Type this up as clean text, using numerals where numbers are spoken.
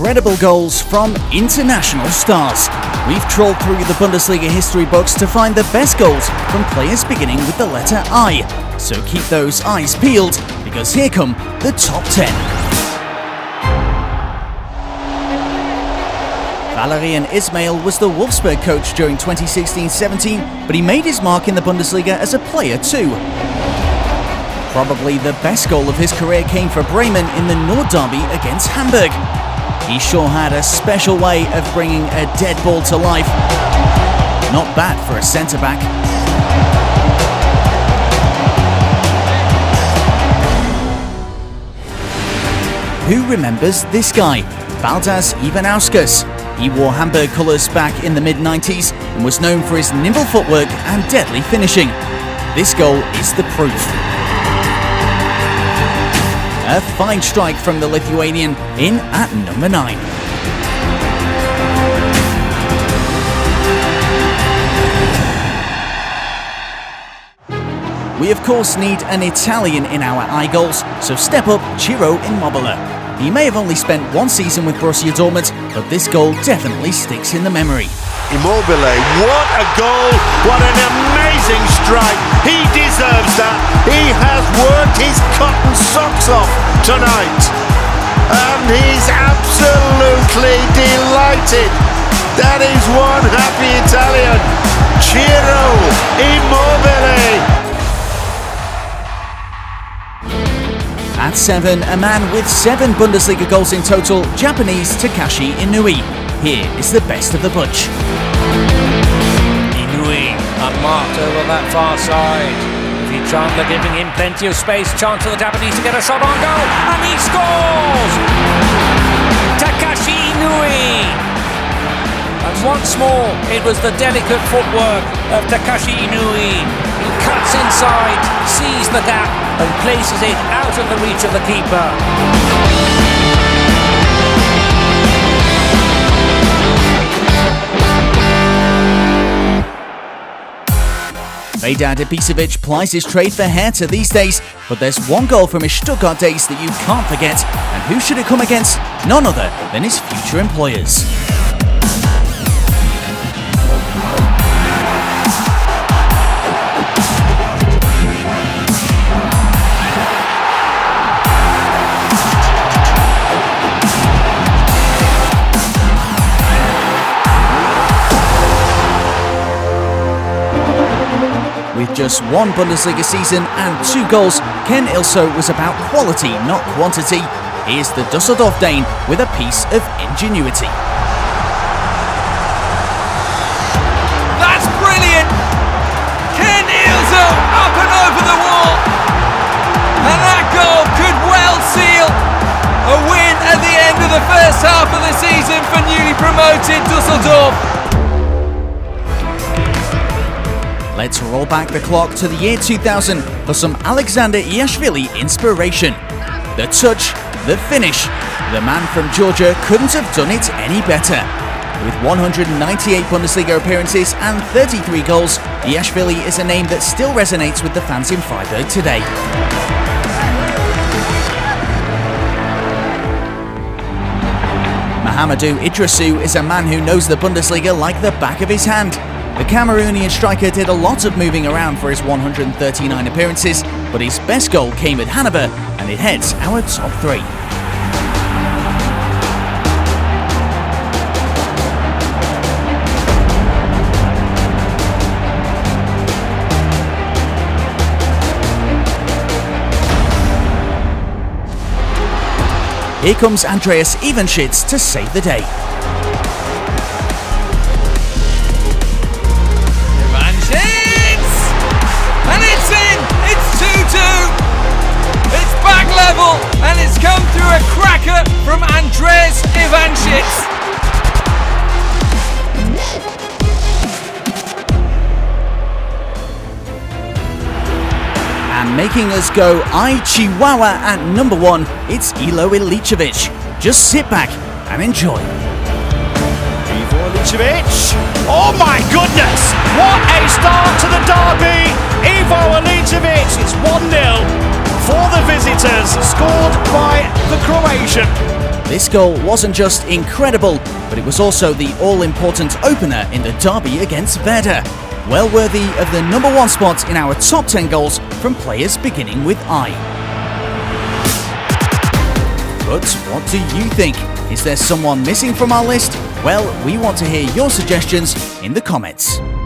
incredible goals from international stars. We've trawled through the Bundesliga history books to find the best goals from players beginning with the letter I. So keep those eyes peeled, because here come the top 10. Valerien Ismael was the Wolfsburg coach during 2016-17, but he made his mark in the Bundesliga as a player too. Probably the best goal of his career came for Bremen in the Nord Derby against Hamburg. He sure had a special way of bringing a dead ball to life. Not bad for a centre-back. Who remembers this guy? Valdas Ivanauskas. He wore Hamburg colours back in the mid-90s and was known for his nimble footwork and deadly finishing. This goal is the proof. A fine strike from the Lithuanian, in at number 9. We of course need an Italian in our eye goals, so step up Ciro Immobile. He may have only spent one season with Borussia Dortmund, but this goal definitely sticks in the memory. Immobile, what a goal, what an amazing strike, he deserves that, he has worked his cotton socks off tonight, and he's absolutely delighted. That is one happy Italian, Ciro Immobile. At 7, a man with 7 Bundesliga goals in total, Japanese Takashi Inui. Here is the best of the bunch. Inui, unmarked over that far side. If Chandler giving him plenty of space, chance for the Japanese to get a shot on goal, and he scores! Takashi Inui! And once more, it was the delicate footwork of Takashi Inui. Cuts inside, sees the gap and places it out of the reach of the keeper. Vedad Ibisevic plies his trade for Hertha these days, but there's one goal from his Stuttgart days that you can't forget, and who should it come against? None other than his future employers. With just one Bundesliga season and 2 goals, Ken Ilsö was about quality, not quantity. Here's the Dusseldorf Dane with a piece of ingenuity. That's brilliant! Ken Ilsö up and over the wall! And that goal could well seal a win at the end of the first half of the season for newly promoted Dusseldorf. Let's roll back the clock to the year 2000 for some Alexander Iashvili inspiration. The touch, the finish. The man from Georgia couldn't have done it any better. With 198 Bundesliga appearances and 33 goals, Iashvili is a name that still resonates with the fans in Freiburg today. Mohammadou Idrissou is a man who knows the Bundesliga like the back of his hand. The Cameroonian striker did a lot of moving around for his 139 appearances, but his best goal came at Hanover, and it heads our top 3. Here comes Andreas Ivanschitz to save the day. And it's come through a cracker from Andreas Ivanschitz. And making us go I Chihuahua at number 1, it's Ilo Iličević. Just sit back and enjoy. Ivo Iličević. Oh my goodness! What a start to the derby! Ivo Iličević. It's 1-0. For the visitors, scored by the Croatian. This goal wasn't just incredible, but it was also the all-important opener in the derby against Werder. Well worthy of the #1 spot in our top 10 goals from players beginning with I. But what do you think? Is there someone missing from our list? Well, we want to hear your suggestions in the comments.